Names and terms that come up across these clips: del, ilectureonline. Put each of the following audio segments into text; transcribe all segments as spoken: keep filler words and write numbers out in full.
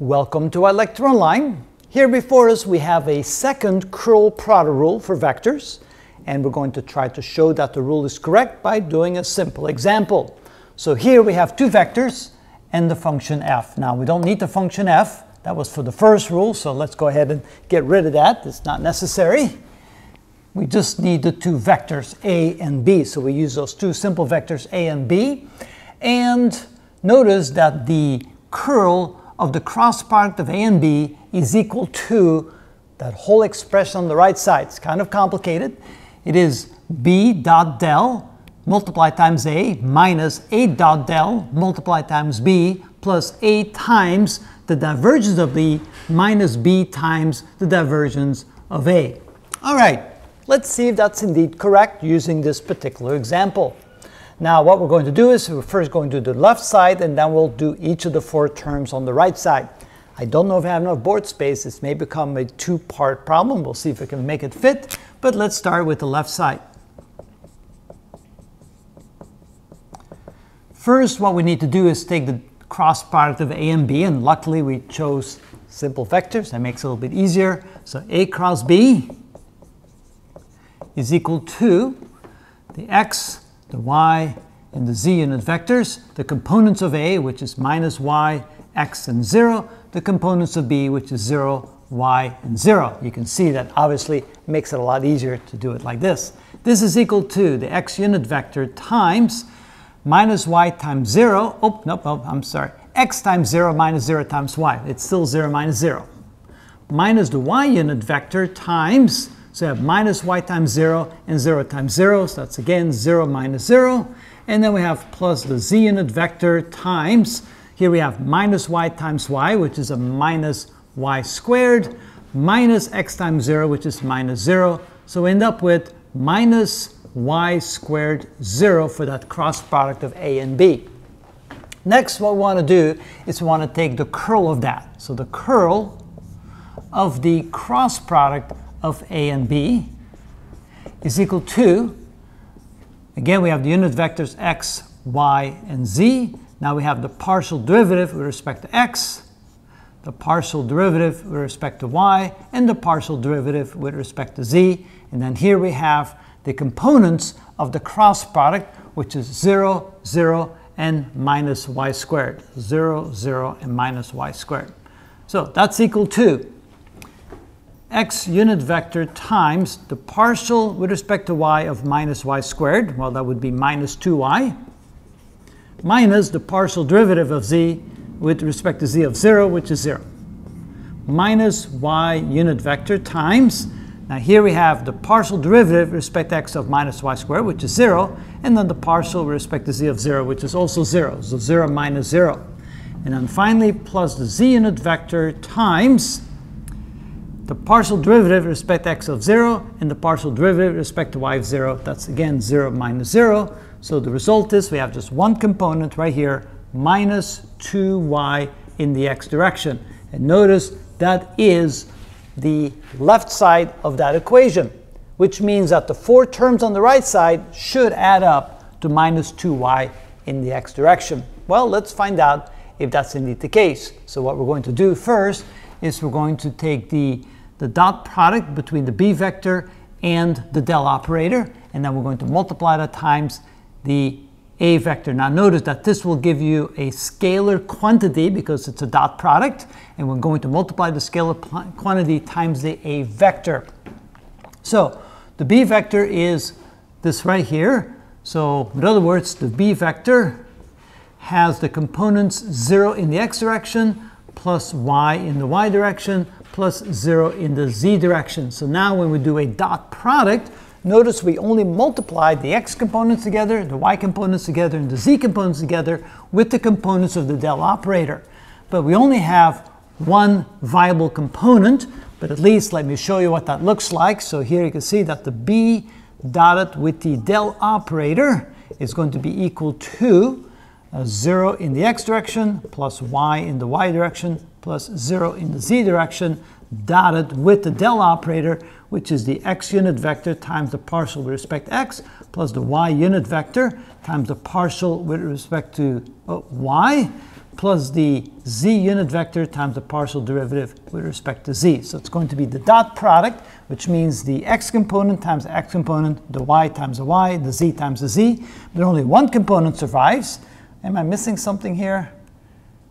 Welcome to ilectureonline. Here before us we have a second curl-product rule for vectors, and we're going to try to show that the rule is correct by doing a simple example. So here we have two vectors and the function f. Now we don't need the function f, that was for the first rule, so let's go ahead and get rid of that, it's not necessary. We just need the two vectors a and b, so we use those two simple vectors a and b. And notice that the curl of the cross product of a and b is equal to that whole expression on the right side. It's kind of complicated. It is b dot del multiplied times a minus a dot del multiplied times b plus a times the divergence of b minus b times the divergence of a. All right, let's see if that's indeed correct using this particular example. Now what we're going to do is we're first going to do the left side and then we'll do each of the four terms on the right side. I don't know if I have enough board space, this may become a two-part problem, we'll see if we can make it fit, but let's start with the left side. First what we need to do is take the cross product of a and b, and luckily we chose simple vectors, that makes it a little bit easier. So a cross b is equal to the x, the y, and the z unit vectors, the components of a, which is minus y, x, and zero, the components of b, which is zero, y, and zero. You can see that obviously makes it a lot easier to do it like this. This is equal to the x unit vector times minus y times zero, oh, nope, nope, I'm sorry, x times zero minus zero times y, it's still zero minus zero, minus the y unit vector times, so you have minus y times zero and zero times zero, so that's again zero minus zero. And then we have plus the z unit vector times, here we have minus y times y, which is a minus y squared, minus x times zero, which is minus zero. So we end up with minus y squared zero for that cross product of a and b. Next, what we want to do is we want to take the curl of that. So the curl of the cross product of a and b is equal to, again we have the unit vectors x, y, and z. Now we have the partial derivative with respect to x, the partial derivative with respect to y, and the partial derivative with respect to z. And then here we have the components of the cross product, which is zero, zero, and minus y squared. zero, zero, and minus y squared. So that's equal to x unit vector times the partial with respect to y of minus y squared, well that would be minus two y, minus the partial derivative of z with respect to z of zero, which is zero, minus y unit vector times, now here we have the partial derivative with respect to x of minus y squared, which is zero, and then the partial with respect to z of zero, which is also zero, so zero minus zero, and then finally plus the z unit vector times the partial derivative with respect to x of zero and the partial derivative with respect to y of zero, that's again zero minus zero. So the result is we have just one component right here, minus two y in the x direction. And notice that is the left side of that equation, which means that the four terms on the right side should add up to minus two y in the x direction. Well, let's find out if that's indeed the case. So what we're going to do first is we're going to take the the dot product between the b vector and the del operator, and then we're going to multiply that times the a vector. Now notice that this will give you a scalar quantity because it's a dot product, and we're going to multiply the scalar quantity times the a vector. So the b vector is this right here, so in other words the b vector has the components zero in the x direction plus y in the y direction, plus zero in the z direction. So now when we do a dot product, notice we only multiply the x components together, the y components together, and the z components together with the components of the del operator. But we only have one viable component, but at least let me show you what that looks like. So here you can see that the b dotted with the del operator is going to be equal to Uh, zero in the x direction, plus y in the y direction, plus zero in the z direction, dotted with the del operator, which is the x unit vector times the partial with respect to x, plus the y unit vector times the partial with respect to uh, y, plus the z unit vector times the partial derivative with respect to z. So it's going to be the dot product, which means the x component times the x component, the y times the y, the z times the z. But only one component survives. Am I missing something here?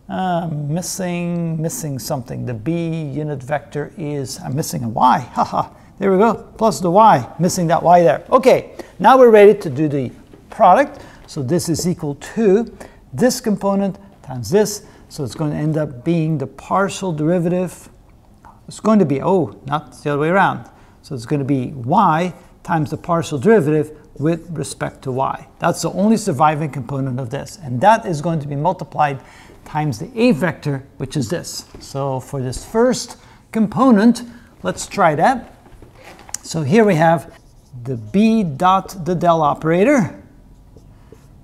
Uh, missing, missing something. The b unit vector is, I'm missing a y. Haha, there we go. Plus the y, missing that y there. Okay, now we're ready to do the product. So this is equal to this component times this. So it's going to end up being the partial derivative. It's going to be, oh, not the other way around. So it's going to be y times the partial derivative with respect to y. That's the only surviving component of this. And that is going to be multiplied times the a vector, which is this. So for this first component, let's try that. So here we have the b dot the del operator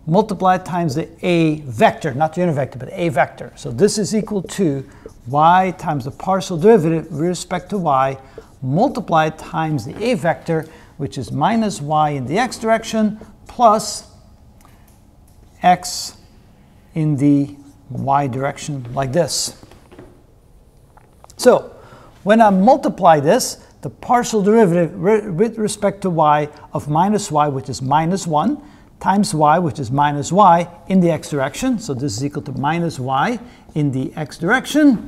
multiplied times the a vector, not the unit vector, but a vector. So this is equal to y times the partial derivative with respect to y multiplied times the a vector, which is minus y in the x direction plus x in the y direction, like this. So when I multiply this, the partial derivative re with respect to y of minus y, which is minus one, times y, which is minus y, in the x direction. So this is equal to minus y in the x direction.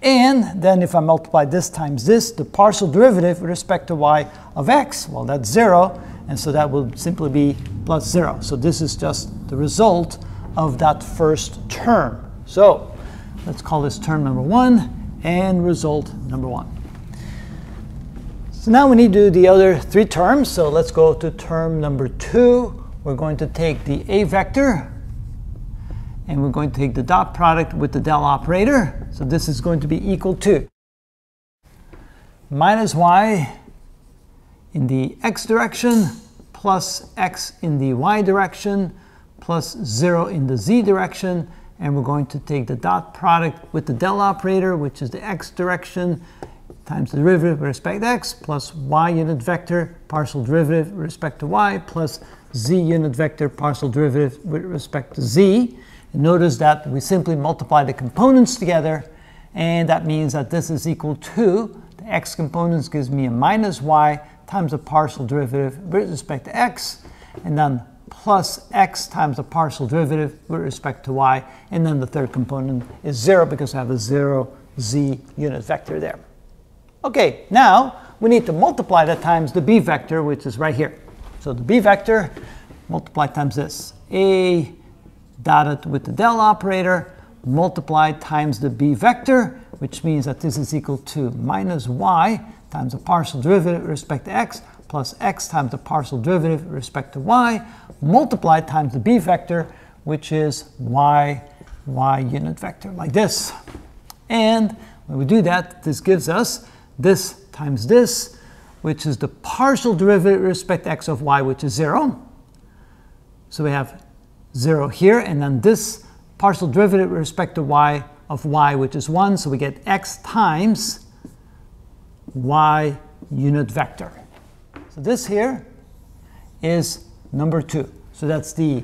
And then if I multiply this times this, the partial derivative with respect to y of x, well, that's zero, and so that will simply be plus zero. So this is just the result of that first term. So let's call this term number one and result number one. So now we need to do the other three terms. So let's go to term number two. We're going to take the a vector, and we're going to take the dot product with the del operator. So this is going to be equal to minus y in the x direction plus x in the y direction plus zero in the z direction. And we're going to take the dot product with the del operator, which is the x direction, times the derivative with respect to x, plus y unit vector partial derivative with respect to y, plus z unit vector partial derivative with respect to z. Notice that we simply multiply the components together, and that means that this is equal to, the x components gives me a minus y times the partial derivative with respect to x, and then plus x times the partial derivative with respect to y, and then the third component is zero because I have a zero z unit vector there. Okay, now we need to multiply that times the b vector, which is right here. So the b vector multiplied times this, a dotted with the del operator, multiplied times the b vector, which means that this is equal to minus y times the partial derivative with respect to x, plus x times the partial derivative with respect to y, multiplied times the b vector, which is y, y unit vector, like this. And when we do that, this gives us this times this, which is the partial derivative with respect to x of y, which is zero. So we have zero here, and then this partial derivative with respect to y of y, which is one, so we get x times y unit vector. So this here is number two. So that's the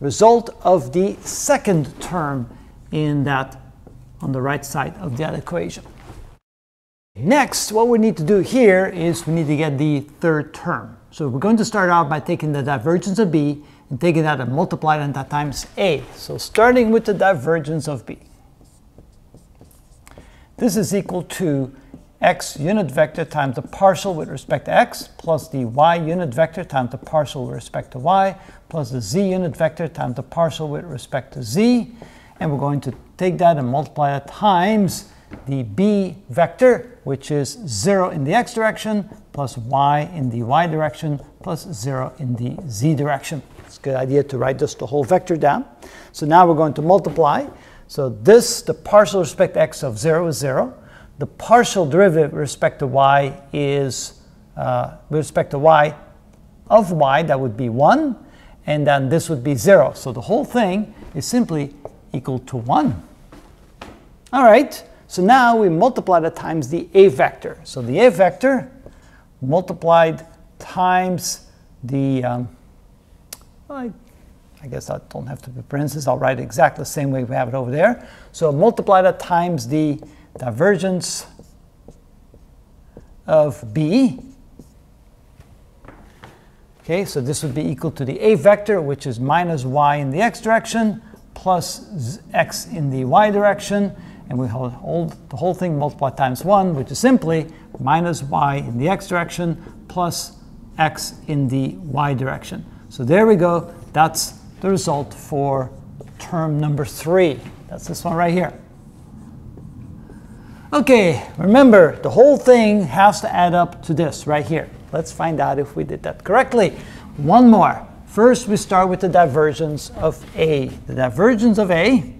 result of the second term in that, on the right side of that equation. Next, what we need to do here is we need to get the third term. So we're going to start out by taking the divergence of b, and taking that and multiplying it and that times a. So starting with the divergence of b. This is equal to x unit vector times the partial with respect to x, plus the y unit vector times the partial with respect to y, plus the z unit vector times the partial with respect to z. And we're going to take that and multiply it times the b vector, which is zero in the x direction, plus y in the y direction, plus zero in the z direction. It's a good idea to write just the whole vector down. So now we're going to multiply. So this, the partial respect to x of zero is zero. The partial derivative with respect to y is, uh, with respect to y of y, that would be one. And then this would be zero. So the whole thing is simply equal to one. All right. So now we multiply that times the a vector. So the a vector multiplied times the, um, I I guess I don't have to be parentheses. I'll write it exactly the same way we have it over there. So multiply that times the divergence of B. Okay, so this would be equal to the A vector, which is minus y in the x direction, plus x in the y direction. And we hold, hold the whole thing multiplied times one, which is simply minus y in the x direction plus x in the y direction. So there we go. That's the result for term number three. That's this one right here. Okay, remember, the whole thing has to add up to this right here. Let's find out if we did that correctly. One more. First, we start with the divergence of A. The divergence of A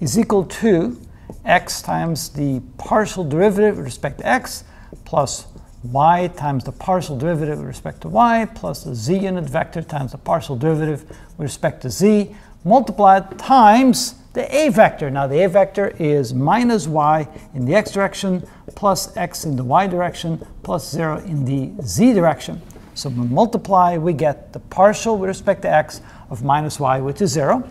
is equal to x times the partial derivative with respect to x plus y times the partial derivative with respect to y plus the z unit vector times the partial derivative with respect to z multiplied times the a vector. Now the a vector is minus y in the x direction plus x in the y direction plus zero in the z direction. So when we multiply, we get the partial with respect to x of minus y, which is zero.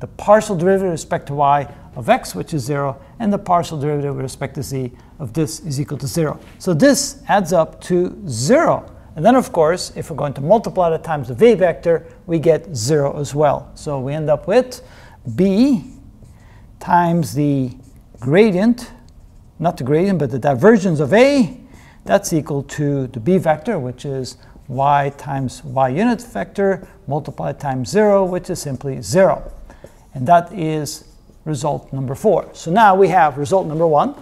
The partial derivative with respect to y of x, which is zero, and the partial derivative with respect to z of this is equal to zero. So this adds up to zero. And then, of course, if we're going to multiply that times the v vector, we get zero as well. So we end up with b times the gradient, not the gradient, but the divergence of a, that's equal to the b vector, which is y times y unit vector multiplied times zero, which is simply zero. And that is result number four. So now we have result number one,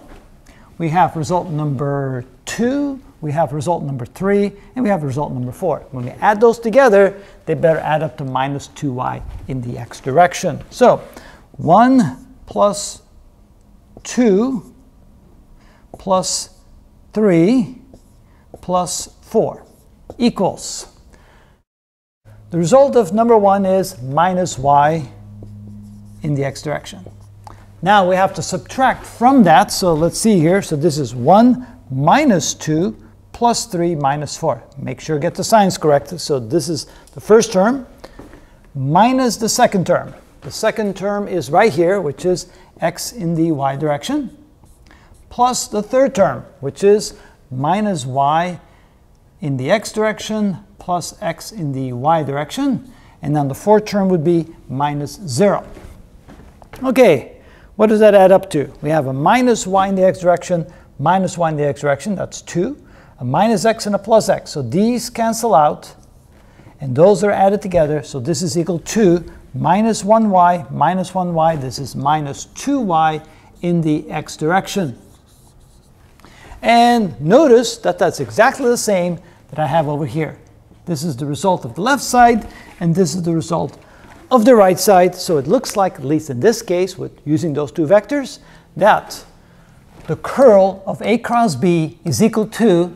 we have result number two, we have result number three, and we have result number four. When we add those together, they better add up to minus two y in the x direction. So one plus two plus three plus four equals. The result of number one is minus y in the x direction. Now we have to subtract from that, so let's see here. So this is one minus two plus three minus four. Make sure you get the signs correct. So this is the first term minus the second term. The second term is right here, which is x in the y direction, plus the third term, which is minus y in the x direction plus x in the y direction. And then the fourth term would be minus zero. Okay, what does that add up to? We have a minus y in the x direction, minus y in the x direction, that's two, a minus x and a plus x. So these cancel out, and those are added together. So this is equal to minus one y, minus one y, this is minus two y in the x direction. And notice that that's exactly the same that I have over here. This is the result of the left side, and this is the result of the right side. So it looks like, at least in this case, with using those two vectors, that the curl of A cross B is equal to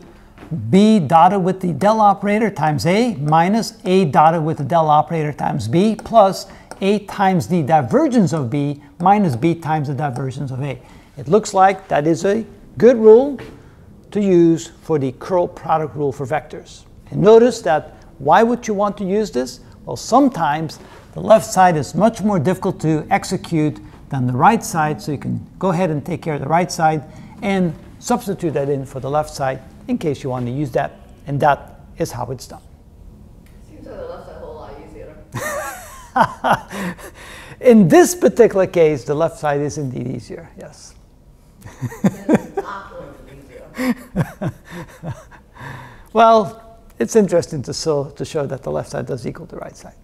B dotted with the del operator times A minus A dotted with the del operator times B plus A times the divergence of B minus B times the divergence of A. It looks like that is a good rule to use for the curl product rule for vectors. And notice that, why would you want to use this? Well, sometimes the left side is much more difficult to execute than the right side, so you can go ahead and take care of the right side and substitute that in for the left side in case you want to use that. And that is how it's done. Seems like the left side a whole lot easier. In this particular case, the left side is indeed easier, yes. It's not going to be easier. Well, it's interesting to, so, to show that the left side does equal the right side.